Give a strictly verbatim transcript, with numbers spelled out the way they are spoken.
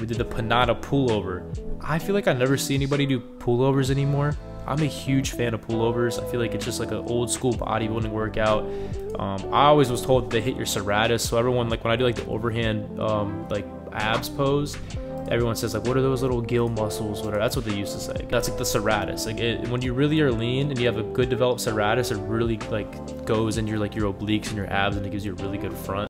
We did the Panatta Pullover. I feel like I never see anybody do pullovers anymore. I'm a huge fan of pullovers. I feel like it's just like an old school bodybuilding workout. Um, I always was told that they hit your serratus. So everyone, like when I do like the overhand um, like abs pose, everyone says like, what are those little gill muscles? Whatever. That's what they used to say. That's like the serratus. Like it, when you really are lean and you have a good developed serratus, it really like goes into your like your obliques and your abs, and it gives you a really good front.